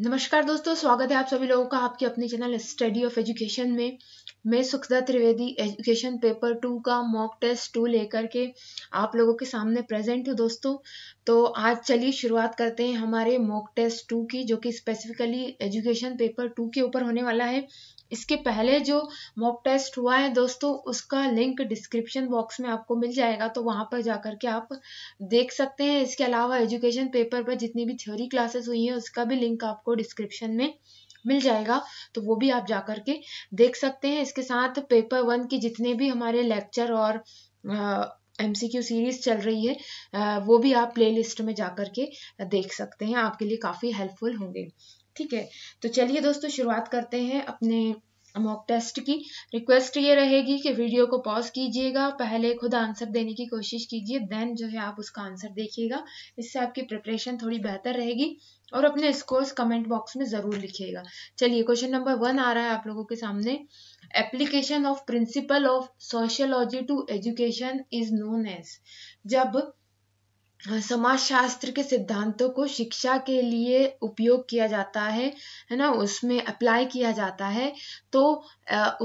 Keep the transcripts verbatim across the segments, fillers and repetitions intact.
नमस्कार दोस्तों, स्वागत है आप सभी लोगों का आपके अपने चैनल स्टडी ऑफ एजुकेशन में। मैं Sukhada Trivedi education paper two का मॉक टेस्ट टू लेकर के आप लोगों के सामने प्रेजेंट हूँ दोस्तों। तो आज चलिए शुरुआत करते हैं हमारे मॉक टेस्ट टू की, जो कि स्पेसिफिकली एजुकेशन पेपर टू के ऊपर होने वाला है। इसके पहले जो मॉक टेस्ट हुआ है दोस्तों, उसका लिंक डिस्क्रिप्शन बॉक्स में आपको मिल जाएगा, तो वहाँ पर जाकर के आप देख सकते हैं। इसके अलावा एजुकेशन पेपर पर जितनी भी थ्योरी क्लासेस हुई हैं उसका भी लिंक आपको डिस्क्रिप्शन में मिल जाएगा, तो वो भी आप जाकर के देख सकते हैं। इसके साथ पेपर वन की जितने भी हमारे लेक्चर और एमसीक्यू सीरीज चल रही है वो भी आप प्लेलिस्ट में जाकर के देख सकते हैं, आपके लिए काफ़ी हेल्पफुल होंगे। ठीक है, तो चलिए दोस्तों शुरुआत करते हैं अपने मॉक टेस्ट की। रिक्वेस्ट ये रहेगी कि वीडियो को पॉज कीजिएगा, पहले खुद आंसर देने की कोशिश कीजिए, देन जो है आप उसका आंसर देखिएगा। इससे आपकी प्रिपरेशन थोड़ी बेहतर रहेगी। और अपने स्कोर्स कमेंट बॉक्स में ज़रूर लिखिएगा। चलिए, क्वेश्चन नंबर वन आ रहा है आप लोगों के सामने। Application of principle of sociology to education is known as. जब समाजशास्त्र के सिद्धांतों को शिक्षा के लिए उपयोग किया जाता है है ना, उसमें अप्लाई किया जाता है, तो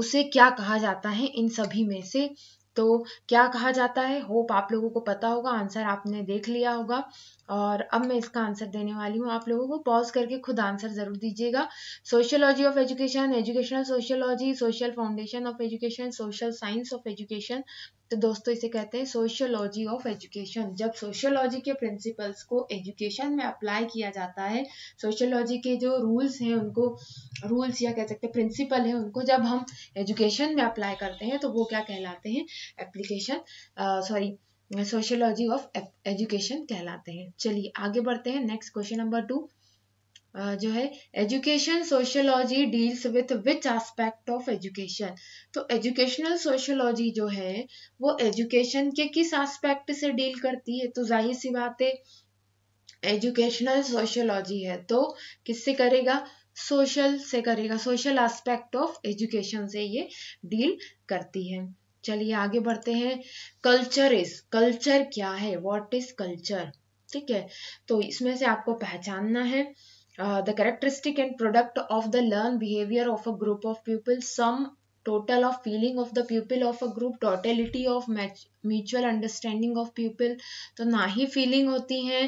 उसे क्या कहा जाता है इन सभी में से? तो क्या कहा जाता है, होप आप लोगों को पता होगा, आंसर आपने देख लिया होगा। और अब मैं इसका आंसर देने वाली हूँ आप लोगों को, पॉज करके खुद आंसर ज़रूर दीजिएगा। Sociology of education, educational sociology, social foundation of education, social science of education. तो दोस्तों इसे कहते हैं सोशियोलॉजी ऑफ एजुकेशन। जब सोशियोलॉजी के प्रिंसिपल्स को एजुकेशन में अप्लाई किया जाता है, सोशियोलॉजी के जो रूल्स हैं उनको, रूल्स या कह सकते हैं प्रिंसिपल हैं, उनको जब हम एजुकेशन में अप्लाई करते हैं तो वो क्या कहलाते हैं? Application sorry sociology of education कहलाते हैं। चलिए आगे बढ़ते हैं। नेक्स्ट क्वेश्चन नंबर टू जो है, education sociology deals with which aspect of education. तो एजुकेशनल सोशियोलॉजी जो है वो एजुकेशन के किस एस्पेक्ट से डील करती है? तो जाहिर सी बात है, एजुकेशनल सोशियोलॉजी है तो किससे करेगा? सोशल से करेगा, सोशल एस्पेक्ट ऑफ एजुकेशन से ये डील करती है। चलिए आगे बढ़ते हैं। कल्चर इज, कल्चर क्या है, व्हाट इज कल्चर? ठीक है, तो इसमें से आपको पहचानना है। The characteristic and product of the learn behaviour of a group of people, some total of feeling of the pupil of a group, totality of mutual understanding of pupil। तो ना ही फीलिंग होती है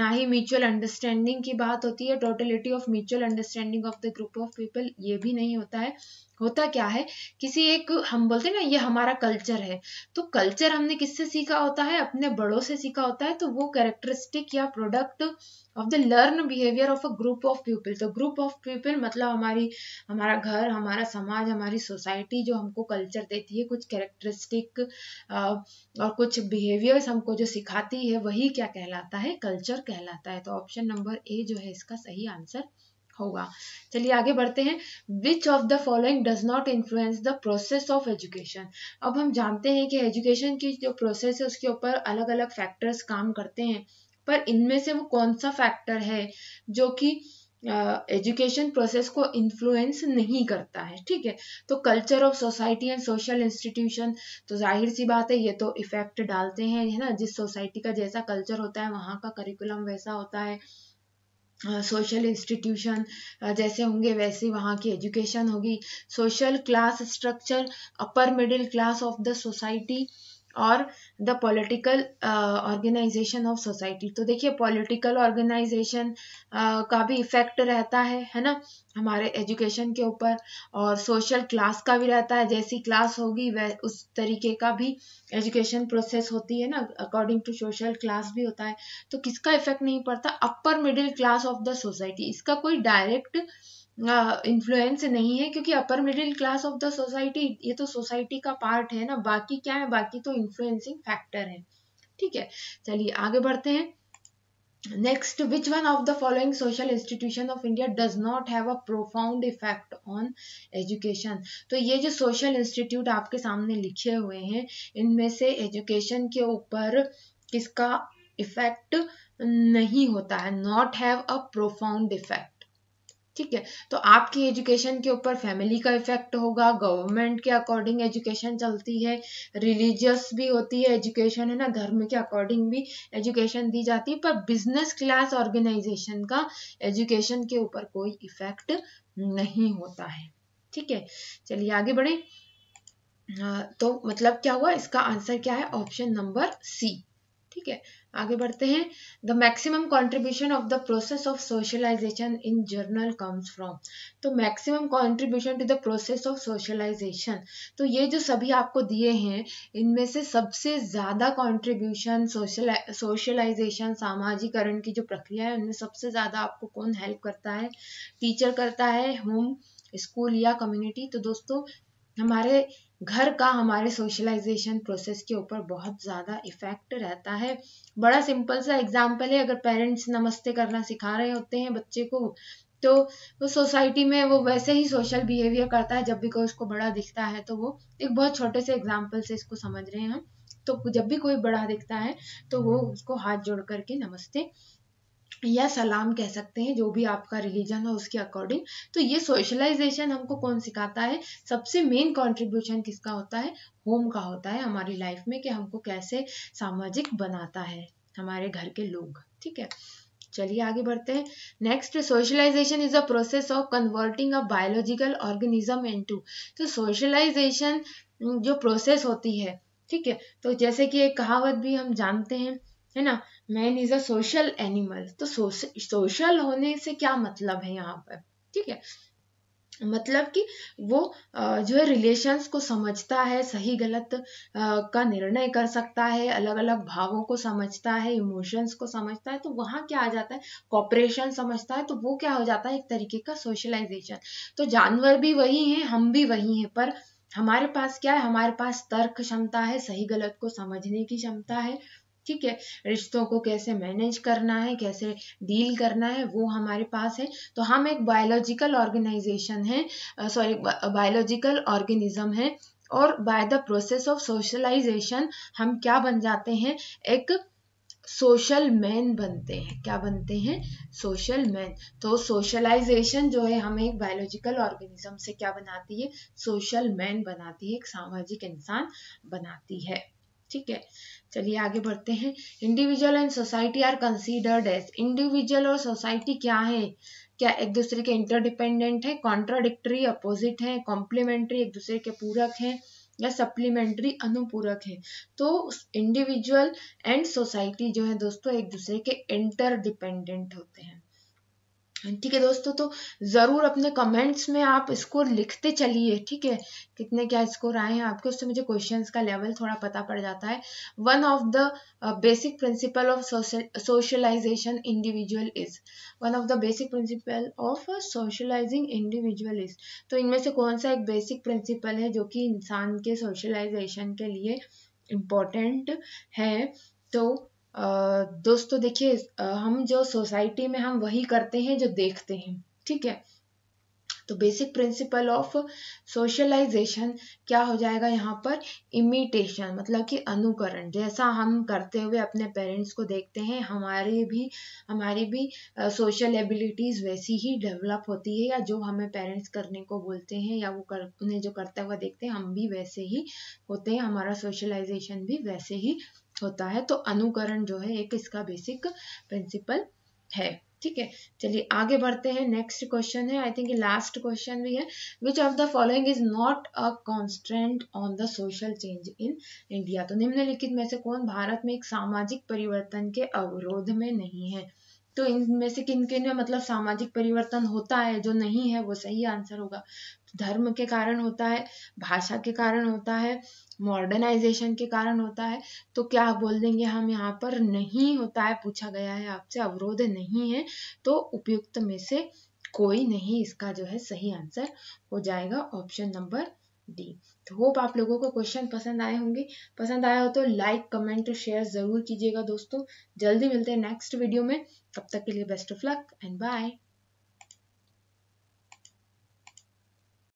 ना ही म्यूचुअल अंडरस्टैंडिंग की बात होती है, totality of mutual understanding of the group of people ये भी नहीं होता है। होता क्या है, किसी एक, हम बोलते हैं ना ये हमारा कल्चर है, तो कल्चर हमने किससे सीखा होता है? अपने बड़ों से सीखा होता है। तो वो कैरेक्टरिस्टिक या product of the learn behaviour of a group of people. तो ग्रुप ऑफ पीपल मतलब हमारी, हमारा घर, हमारा समाज, हमारी सोसाइटी जो हमको कल्चर देती है, कुछ कैरेक्टरिस्टिक और कुछ बिहेवियर्स हमको जो सिखाती है वही क्या कहलाता है? कल्चर कहलाता है। तो ऑप्शन नंबर ए जो है इसका सही आंसर होगा। चलिए आगे बढ़ते हैं। Which of the following does not influence the process of education. अब हम जानते हैं कि एजुकेशन की जो प्रोसेस है उसके ऊपर अलग अलग फैक्टर्स काम करते हैं, पर इनमें से वो कौन सा फैक्टर है जो कि एजुकेशन प्रोसेस को इन्फ्लुएंस नहीं करता है? ठीक है, तो culture of society and social institution. तो जाहिर सी बात है ये तो इफेक्ट डालते हैं, है ना, जिस सोसाइटी का जैसा कल्चर होता है वहाँ का करिकुलम वैसा होता है, सोशल uh, इंस्टीट्यूशन uh, जैसे होंगे वैसे वहाँ की एजुकेशन होगी। Social class structure, upper middle class of the society और the political organisation of society. तो देखिए पॉलिटिकल ऑर्गेनाइजेशन का भी इफेक्ट रहता है है ना हमारे एजुकेशन के ऊपर, और सोशल क्लास का भी रहता है, जैसी क्लास होगी वह उस तरीके का भी एजुकेशन प्रोसेस होती है ना, अकॉर्डिंग टू सोशल क्लास भी होता है। तो किसका इफेक्ट नहीं पड़ता? Upper middle class of the society. इसका कोई डायरेक्ट इन्फ्लुएंस uh, नहीं है, क्योंकि upper middle class of the society ये तो सोसाइटी का पार्ट है ना, बाकी क्या है? बाकी तो इन्फ्लुएंसिंग फैक्टर है। ठीक है, चलिए आगे बढ़ते हैं। Next, which one of the following social institution of India does not have a profound effect on education. तो ये जो सोशल इंस्टीट्यूट आपके सामने लिखे हुए हैं इनमें से एजुकेशन के ऊपर किसका इफेक्ट नहीं होता है? Not have a profound effect. ठीक है। तो आपकी एजुकेशन के ऊपर फैमिली का इफेक्ट होगा, गवर्नमेंट के अकॉर्डिंग एजुकेशन चलती है, रिलीजियस भी होती है एजुकेशन, है ना, धर्म के अकॉर्डिंग भी एजुकेशन दी जाती है, पर बिजनेस क्लास ऑर्गेनाइजेशन का एजुकेशन के ऊपर कोई इफेक्ट नहीं होता है। ठीक है, चलिए आगे बढ़े। तो मतलब क्या हुआ, इसका आंसर क्या है, ऑप्शन नंबर सी। ठीक है, आगे बढ़ते हैं। The maximum contribution of the process of socialisation in general comes from, तो maximum contribution to the process of socialisation, तो ये जो सभी आपको दिए हैं इनमें से सबसे ज्यादा कॉन्ट्रीब्यूशन सोशल सोशलाइजेशन सामाजिकरण की जो प्रक्रिया है उनमें सबसे ज्यादा आपको कौन हेल्प करता है, टीचर करता है, होम, स्कूल या कम्युनिटी। तो दोस्तों हमारे घर का हमारे सोशलाइजेशन प्रोसेस के ऊपर बहुत ज़्यादा इफेक्ट रहता है। बड़ा सिंपल सा एग्जाम्पल है, अगर पेरेंट्स नमस्ते करना सिखा रहे होते हैं बच्चे को तो वो सोसाइटी में वो वैसे ही सोशल बिहेवियर करता है, जब भी कोई उसको बड़ा दिखता है तो वो, एक बहुत छोटे से एग्जाम्पल से इसको समझ रहे हैं हम, तो जब भी कोई बड़ा दिखता है तो वो उसको हाथ जोड़ करके नमस्ते या सलाम कह सकते हैं, जो भी आपका रिलीजन हो उसके अकॉर्डिंग। तो ये सोशलाइजेशन हमको कौन सिखाता है, सबसे मेन कंट्रीब्यूशन किसका होता है, होम का होता है हमारी लाइफ में, कि हमको कैसे सामाजिक बनाता है हमारे घर के लोग। ठीक है, चलिए आगे बढ़ते हैं। Next, socialisation is a process of converting a biological organism into, तो सोशलाइजेशन जो प्रोसेस होती है, ठीक है, तो जैसे कि एक कहावत भी हम जानते हैं, है ना, man is a social animal. तो सोशल होने से क्या मतलब है यहाँ पर, ठीक है, मतलब कि वो जो है रिलेशंस को समझता है, सही गलत का निर्णय कर सकता है, अलग अलग भावों को समझता है, इमोशंस को समझता है, तो वहाँ क्या आ जाता है, कॉपरेशन समझता है, तो वो क्या हो जाता है, एक तरीके का सोशलाइजेशन। तो जानवर भी वही हैं, हम भी वही हैं, पर हमारे पास क्या है, हमारे पास तर्क क्षमता है, सही गलत को समझने की क्षमता है, ठीक है, रिश्तों को कैसे मैनेज करना है, कैसे डील करना है, वो हमारे पास है। तो हम एक बायोलॉजिकल ऑर्गेनाइजेशन है, सॉरी बायोलॉजिकल ऑर्गेनिज्म है, और by the process of socialisation हम क्या बन जाते हैं, एक सोशल मैन बनते हैं। क्या बनते हैं, सोशल मैन। तो सोशलाइजेशन जो है हमें एक बायोलॉजिकल ऑर्गेनिज्म से क्या बनाती है, सोशल मैन बनाती है, एक सामाजिक इंसान बनाती है। ठीक है, चलिए आगे बढ़ते हैं। Individual and society are considered as, individual और सोसाइटी क्या है, क्या एक दूसरे के इंटरडिपेंडेंट है, कॉन्ट्राडिक्टरी अपोजिट है, कॉम्प्लीमेंट्री एक दूसरे के पूरक है, या सप्लीमेंट्री अनुपूरक है। तो इंडिविजुअल एंड सोसाइटी जो है दोस्तों एक दूसरे के इंटरडिपेंडेंट होते हैं। ठीक है दोस्तों, तो जरूर अपने कमेंट्स में आप इसको लिखते चलिए, ठीक है, कितने क्या स्कोर आए हैं आपके, उससे मुझे क्वेश्चंस का लेवल थोड़ा पता पड़ जाता है। One of the basic principle of socialisation individual is, one of the basic principle of socialising individual is, तो इनमें से कौन सा एक बेसिक प्रिंसिपल है जो कि इंसान के सोशलाइजेशन के लिए इम्पोर्टेंट है। तो Uh, दोस्तों देखिए, uh, हम जो सोसाइटी में हम वही करते हैं जो देखते हैं, ठीक है, तो बेसिक प्रिंसिपल ऑफ सोशलाइजेशन क्या हो जाएगा यहाँ पर, इमिटेशन, मतलब कि अनुकरण। जैसा हम करते हुए अपने पेरेंट्स को देखते हैं, हमारे भी हमारी भी सोशल uh, एबिलिटीज वैसी ही डेवलप होती है, या जो हमें पेरेंट्स करने को बोलते हैं या वो कर उन्हें जो करता हुआ देखते हैं हम भी वैसे ही होते हैं, हमारा सोशलाइजेशन भी वैसे ही होता है। तो अनुकरण जो है एक इसका बेसिक प्रिंसिपल है। ठीक है, चलिए आगे बढ़ते हैं। नेक्स्ट क्वेश्चन है, आई थिंक लास्ट क्वेश्चन भी है, which of the following is not a constant on the social change in India, तो निम्नलिखित में से कौन भारत में एक सामाजिक परिवर्तन के अवरोध में नहीं है। तो इनमें से किन किन में मतलब सामाजिक परिवर्तन होता है, जो नहीं है वो सही आंसर होगा। धर्म के कारण होता है, भाषा के कारण होता है, मॉडर्नाइजेशन के कारण होता है, तो क्या बोल देंगे हम यहाँ पर, नहीं होता है, पूछा गया है आपसे, अवरोध नहीं है, तो उपयुक्त में से कोई नहीं इसका जो है सही आंसर हो जाएगा, ऑप्शन नंबर डी। तो होप आप लोगों को क्वेश्चन पसंद आए होंगे, पसंद आया हो तो लाइक कमेंट शेयर जरूर कीजिएगा दोस्तों। जल्दी मिलते हैं नेक्स्ट वीडियो में, तब तक के लिए best of luck and bye.